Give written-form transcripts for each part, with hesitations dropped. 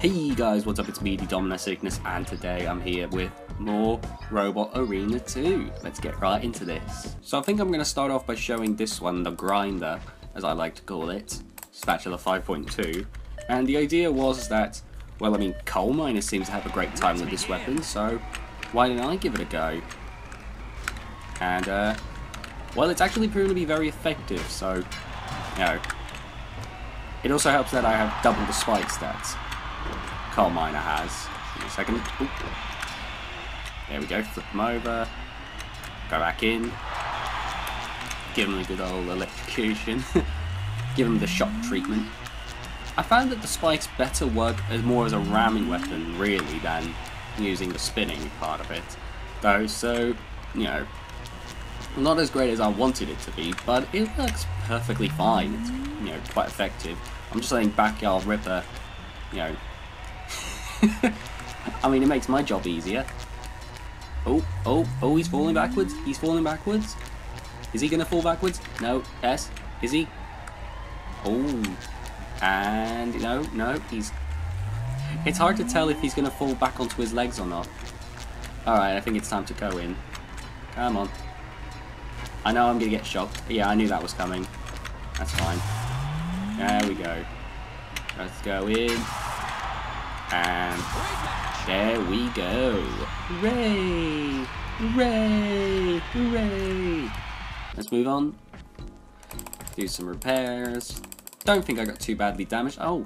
Hey guys, what's up? It's me, the Dominus Ignis, and today I'm here with more Robot Arena 2. Let's get right into this. So I think I'm going to start off by showing this one, the grinder, as I like to call it, Spatula 5.2. And the idea was that, well, I mean, Coal Miner seems to have a great time with this weapon, so why didn't I give it a go? And, well, it's actually proven to be very effective, so, you know. It also helps that I have double the spike stats. Coal Miner has. Give me a second. Oop. There we go. Flip him over. Go back in. Give him a good old electrocution. Give him the shock treatment. I found that the spikes better work as more as a ramming weapon, really, than using the spinning part of it. Though, so, you know, not as great as I wanted it to be, but it works perfectly fine. It's, you know, quite effective. I'm just saying Backyard Ripper, you know, I mean, it makes my job easier. Oh, oh, oh, he's falling backwards. He's falling backwards. Is he going to fall backwards? No. Yes. Is he? Oh. And no, no, he's... It's hard to tell if he's going to fall back onto his legs or not. Alright, I think it's time to go in. Come on. I know I'm going to get shocked. Yeah, I knew that was coming. That's fine. There we go. Let's go in. And there we go. Hooray! Hooray! Hooray! Let's move on. Do some repairs. Don't think I got too badly damaged. Oh!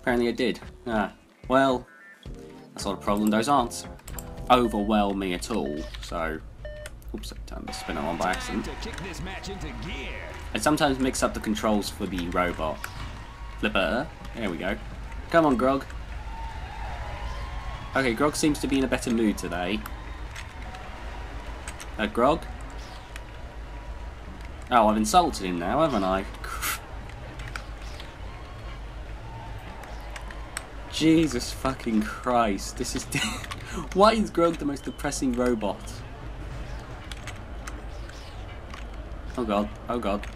Apparently I did. Ah. Well, that's not a problem. Those aren't overwhelm me at all. So, oops, I turned the spinner on by accident. I sometimes mix up the controls for the robot. Flipper. There we go. Come on, Grog. Okay, Grog seems to be in a better mood today. Grog? Oh, I've insulted him now, haven't I? Jesus fucking Christ, this is... Why is Grog the most depressing robot? Oh god, oh god.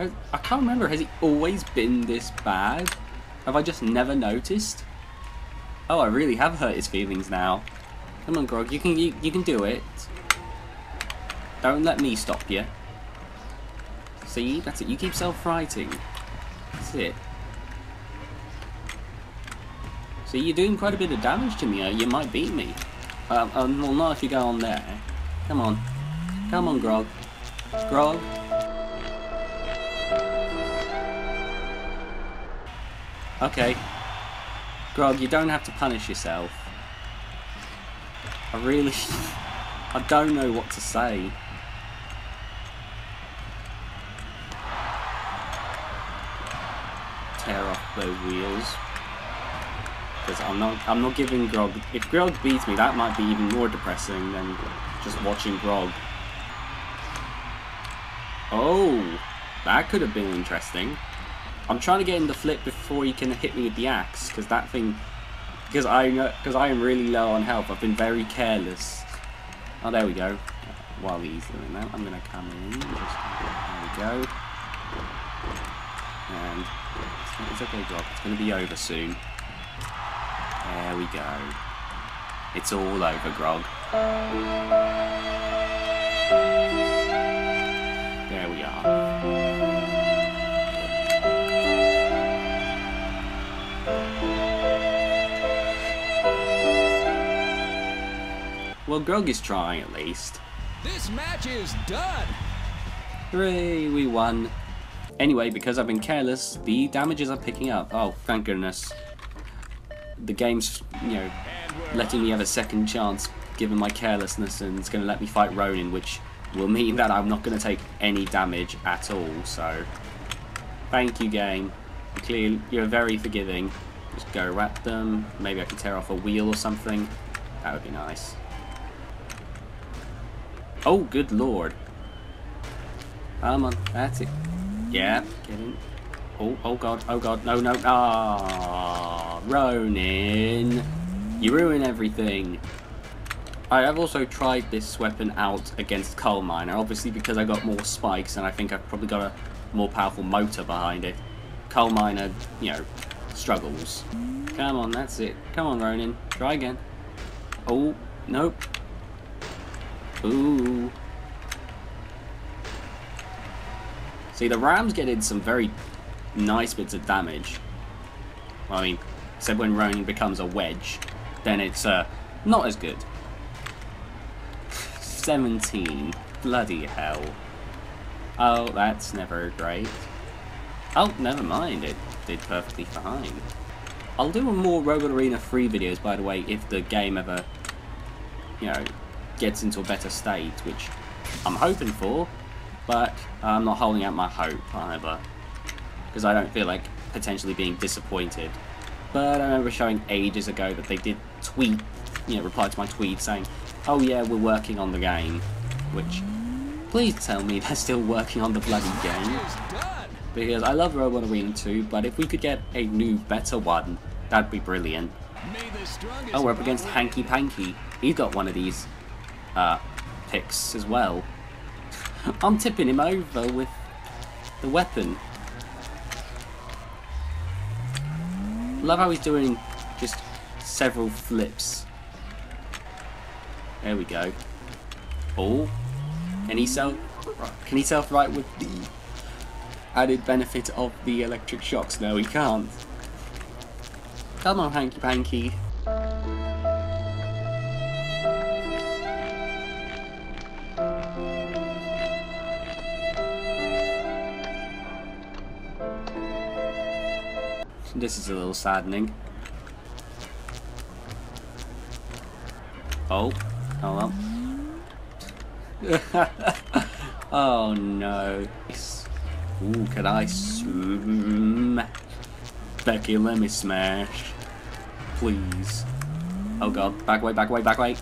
I can't remember, has he always been this bad? Have I just never noticed? Oh, I really have hurt his feelings now. Come on, Grog, you can do it. Don't let me stop you. See, that's it, you keep self-righting. That's it. So you're doing quite a bit of damage to me, you might beat me. Well, not if you go on there. Come on. Come on, Grog. Grog. Okay. Grog, you don't have to punish yourself. I really... I don't know what to say. Tear off those wheels. Because I'm not giving Grog... If Grog beats me, that might be even more depressing than just watching Grog. Oh! That could have been interesting. I'm trying to get him to flip before he can hit me with the axe, because that thing... Because I am really low on health. I've been very careless. Oh, there we go. While he's doing that, I'm going to come in. Just, there we go. And it's okay, Grog. It's going to be over soon. There we go. It's all over, Grog. There we are. Well, Grog is trying at least. This match is done. Hooray, we won. Anyway, because I've been careless, the damages I'm picking up. Oh, thank goodness. The game's, you know, letting me have a second chance given my carelessness, and it's going to let me fight Ronin, which will mean that I'm not going to take any damage at all. So, thank you, game. Clearly, you're very forgiving. Just go at them. Maybe I can tear off a wheel or something. That would be nice. Oh, good lord. Come on, that's it. Yeah, get in. Oh, oh god, no, no. Ah, Ronin. You ruin everything. I've also tried this weapon out against Coal Miner, obviously because I got more spikes and I think I've probably got a more powerful motor behind it. Coal Miner, you know, struggles. Come on, that's it. Come on, Ronin. Try again. Oh, nope. Ooh. See, the Rams get in some very nice bits of damage. I mean, except when Ronin becomes a wedge, then it's not as good. 17. Bloody hell. Oh, that's never great. Oh, never mind. It did perfectly fine. I'll do more Robot Arena 3 videos, by the way, if the game ever, you know, gets into a better state, which I'm hoping for, but I'm not holding out my hope either, because I don't feel like potentially being disappointed. But I remember showing ages ago that they did tweet, you know, reply to my tweet saying, oh yeah, we're working on the game, which, please tell me they're still working on the bloody game, because I love Robot Arena 2, but if we could get a new, better one, that'd be brilliant. Oh, we're up against Hanky Panky. He's got one of these picks as well. I'm tipping him over with the weapon. Love how he's doing just several flips. There we go. Oh, and he can he self-right with the added benefit of the electric shocks? No, he can't. Come on, Hanky Panky. This is a little saddening. Oh, oh well. Oh no. Ooh, can I smash? Becky, let me smash. Please. Oh god, back away, back away, back away.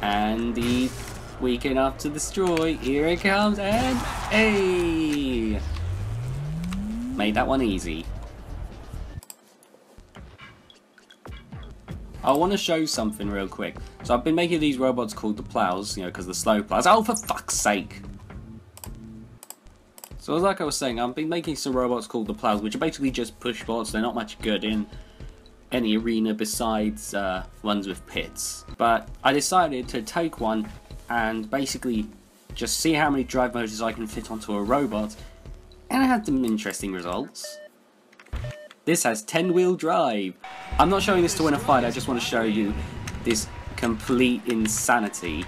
And he's weak enough to destroy. Here it comes, and hey! Made that one easy. I want to show something real quick. So I've been making these robots called the plows, you know, because the slow plows. Oh, for fuck's sake! So like I was saying, I've been making some robots called the plows, which are basically just push bots. They're not much good in any arena besides ones with pits. But I decided to take one and basically just see how many drive motors I can fit onto a robot. And I had some interesting results. This has 10-wheel drive. I'm not showing this to win a fight, I just want to show you this complete insanity.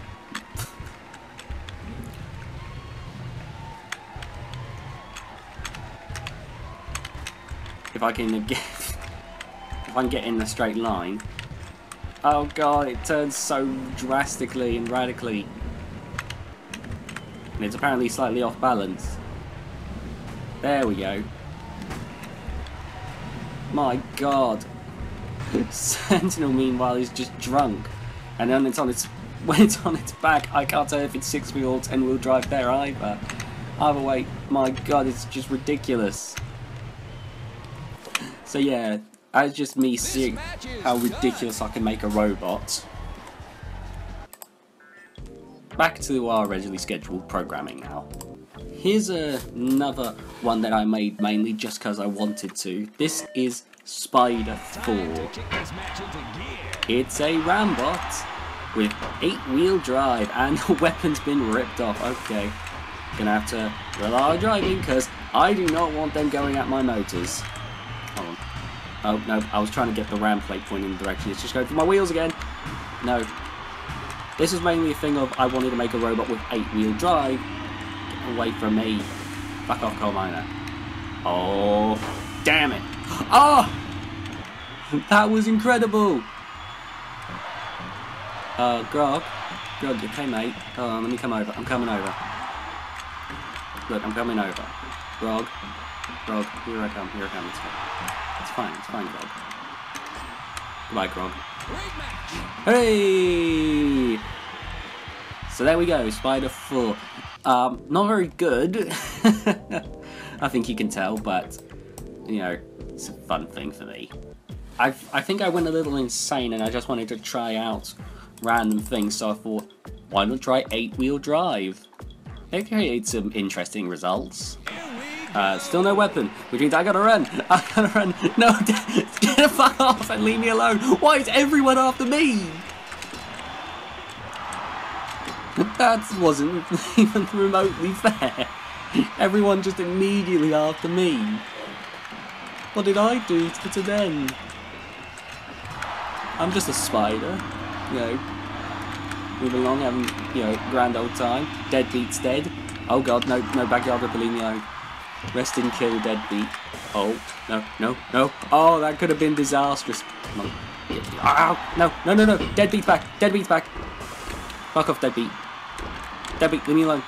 If I can get... if I can get in a straight line. Oh god, it turns so drastically and radically. And it's apparently slightly off balance. There we go. My god. Sentinel, meanwhile, is just drunk. And then it's on its, when it's on its back, I can't tell if it's 6-wheel or 10-wheel drive there either. Either way, my god, it's just ridiculous. So yeah, that's just me seeing how ridiculous I can make a robot. Back to our regularly scheduled programming now. Here's another one that I made mainly just because I wanted to. This is Spider 4. It's a Rambot with 8-wheel drive and the weapon's been ripped off. Okay, gonna have to rely on driving because I do not want them going at my motors. Hold on. Oh no, I was trying to get the ram plate pointing in the direction. It's just going for my wheels again. No. This is mainly a thing of I wanted to make a robot with 8-wheel drive. Get away from me. Back off, Coal Miner. Oh, damn it. Oh! That was incredible! Grog. Grog, you okay, mate? Hold on, let me come over. I'm coming over. Look, I'm coming over. Grog. Grog, here I come, here I come. It's fine, Grog. Goodbye, Grog. Hey! So there we go, Spider 4. Not very good. I think you can tell, but, you know, it's a fun thing for me. I think I went a little insane and I just wanted to try out random things, so I thought, why not try 8-wheel drive? It created some interesting results. Still no weapon, which means I gotta run! I gotta run! No, get the fuck off and leave me alone! Why is everyone after me? That wasn't even remotely fair. Everyone just immediately after me. What did I do to them? I'm just a spider, you know. Move along, having, you know, grand old time. Deadbeat's dead. Oh god, no, no, Backyard Ripper, leave me alone. Rest in kill, Deadbeat. Oh, no, no, no. Oh, that could have been disastrous. Come on. Ow, no, no, no, no. Deadbeat's back, Deadbeat's back. Fuck off, Deadbeat. Deadbeat, leave me alone.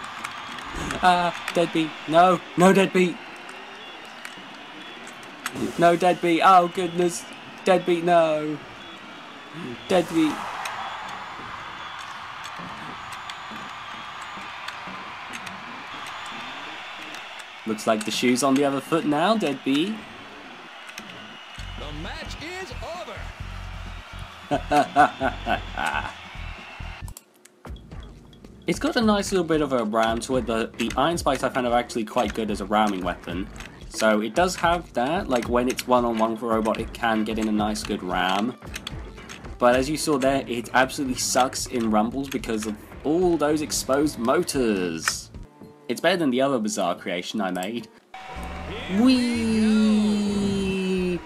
Ah, Deadbeat. No, no, Deadbeat. No, Deadbeat. Oh, goodness. Deadbeat, no. Deadbeat. Looks like the shoe's on the other foot now, Deadbeat. The match is over. It's got a nice little bit of a ram to it. The iron spikes I found are actually quite good as a ramming weapon. So it does have that, like when it's one-on-one with a robot, it can get in a nice good ram. But as you saw there, it absolutely sucks in rumbles because of all those exposed motors. It's better than the other bizarre creation I made. Whee!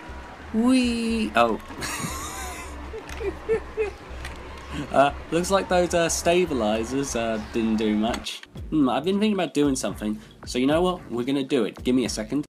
Whee! Oh. Looks like those stabilizers didn't do much. I've been thinking about doing something, so you know what? We're gonna do it. Give me a second.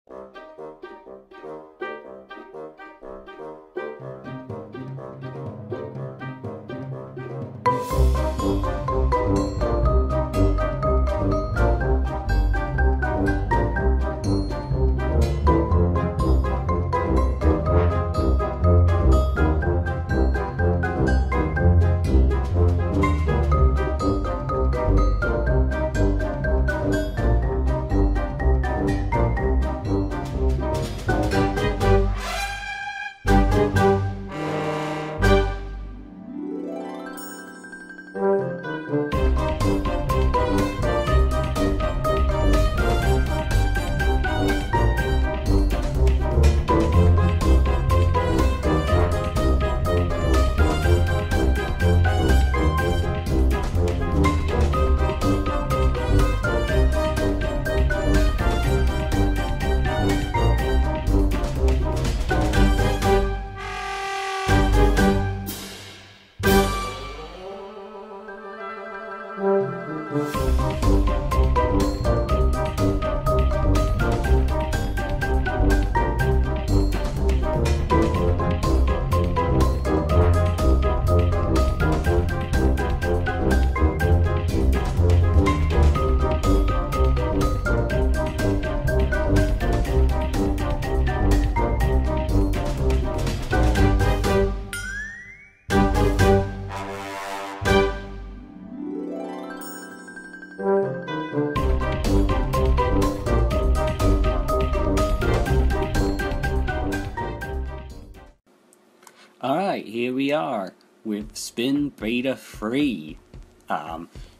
Alright, here we are with Spin Beta 3.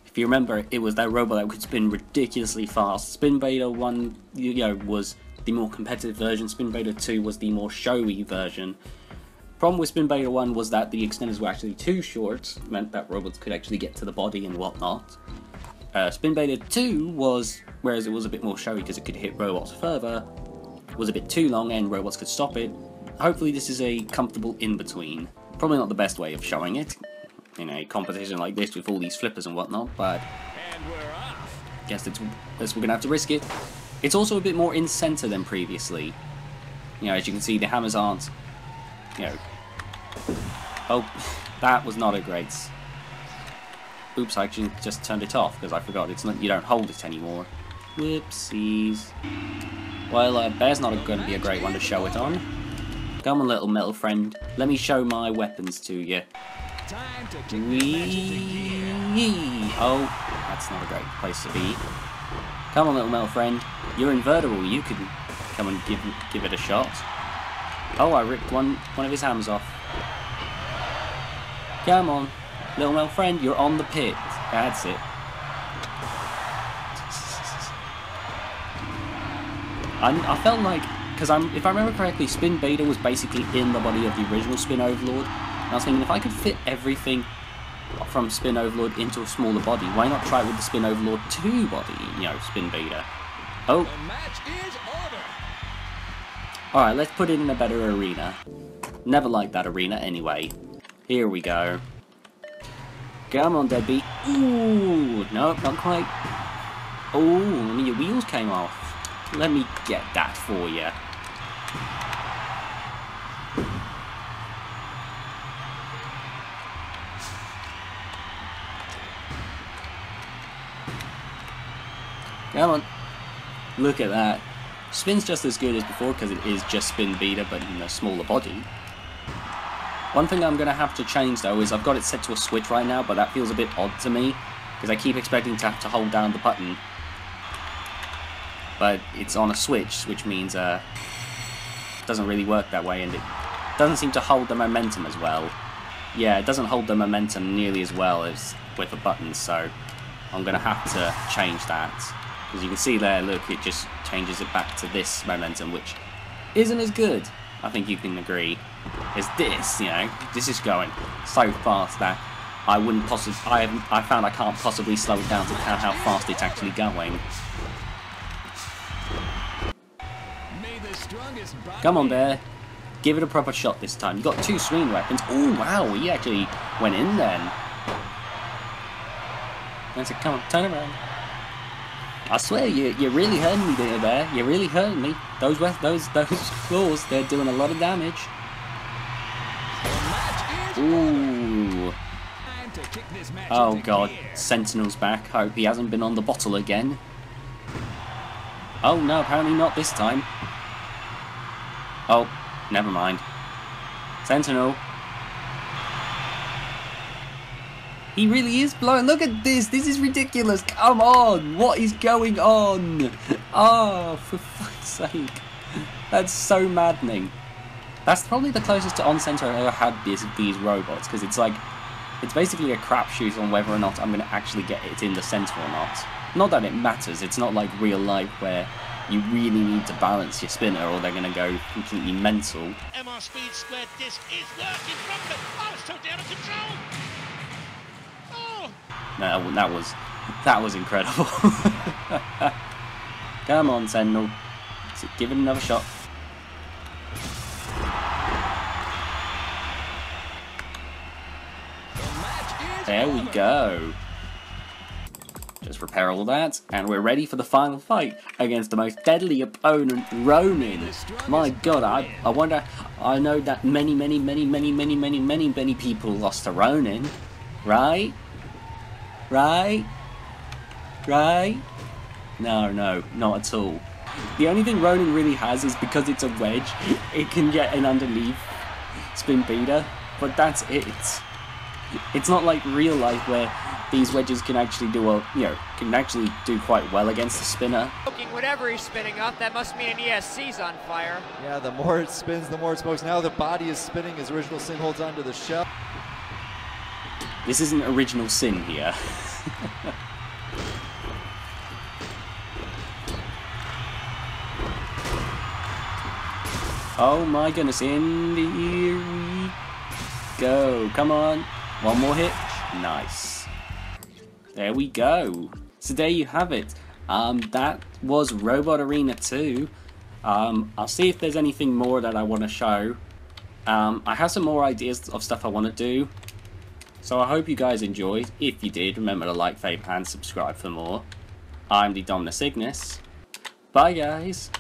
If you remember, it was that robot that could spin ridiculously fast. Spin Beta 1, you know, was the more competitive version. Spin Beta 2 was the more showy version. Problem with Spin Beta 1 was that the extenders were actually too short, meant that robots could actually get to the body and whatnot. Spin Beta 2 was, whereas it was a bit more showy because it could hit robots further, was a bit too long and robots could stop it. Hopefully this is a comfortable in-between. Probably not the best way of showing it in a competition like this with all these flippers and whatnot, but guess that's we're gonna have to risk it. It's also a bit more in center than previously. You know, as you can see, the hammers aren't, you know. Oh, that was not a great. Oops, I actually just turned it off because I forgot. It's not, you don't hold it anymore. Whoopsies. Well, there's not going to be a great one to show it on. Come on, little metal friend. Let me show my weapons to you. Time to kick oh, that's not a great place to be. Come on, little metal friend. You're invertible. You can come and give it a shot. Oh, I ripped one of his hands off. Come on, little male friend, you're on the pit. That's it. I felt like, because if I remember correctly, Spin Beta was basically in the body of the original Spin Overlord. And I was thinking, if I could fit everything from Spin Overlord into a smaller body, why not try it with the Spin Overlord 2 body, you know, Spin Beta? Oh. The match is over. Alright, let's put it in a better arena. Never liked that arena anyway. Here we go. Come on, Debbie. Ooh, nope, not quite. Ooh, your wheels came off. Let me get that for you. Come on. Look at that. Spin's just as good as before because it is just Spin Beta, but in a smaller body. One thing I'm going to have to change though is I've got it set to a switch right now, but that feels a bit odd to me because I keep expecting to have to hold down the button. But it's on a switch, which means it doesn't really work that way, and it doesn't seem to hold the momentum as well. Yeah, it doesn't hold the momentum nearly as well as with a button, so I'm going to have to change that. As you can see there, look, it just changes it back to this momentum, which isn't as good, I think you can agree, as this, you know. This is going so fast that I wouldn't possibly, I found I can't possibly slow it down to count how fast it's actually going. Come on, Bear. Give it a proper shot this time. You got two swing weapons. Oh, wow. He actually went in then. That's it. Come on, turn around. I swear, you really hurting me there, Bear. You really hurting me. Those claws, they're doing a lot of damage. Ooh. Oh, God. Sentinel's back. Hope he hasn't been on the bottle again. Oh, no. Apparently not this time. Oh, never mind. Sentinel. He really is blowing. Look at this. This is ridiculous. Come on. What is going on? Oh, for fuck's sake. That's so maddening. That's probably the closest to on center I've ever had these robots, because it's like, it's basically a crapshoot on whether or not I'm going to actually get it in the center or not. Not that it matters. It's not like real life where you really need to balance your spinner or they're going to go completely mental. MR Speed Squared Disc is working properly. Oh, it's so down to control. Oh. No, that was incredible. Come on, Sentinel. Give it another shot. There we go. Just repair all that, and we're ready for the final fight against the most deadly opponent, Ronin. My God, I wonder. I know that many people lost to Ronin, right? No, not at all. The only thing Ronin really has is because it's a wedge, it can get in underneath Spin Beta, but that's it. It's not like real life where these wedges can actually do well, you know, can actually do quite well against the spinner. Whatever he's spinning up, that must mean an ESC's on fire. Yeah, the more it spins, the more it smokes. Now the body is spinning as Original Sin holds onto the shell. This isn't Original Sin here. Oh my goodness, in the ear we go. Come on, one more hit. Nice. There we go. So there you have it. That was Robot Arena 2. I'll see if there's anything more that I want to show. I have some more ideas of stuff I want to do. So I hope you guys enjoyed. If you did, remember to like, favorite, and subscribe for more. I'm the Dominus Ignis. Bye, guys.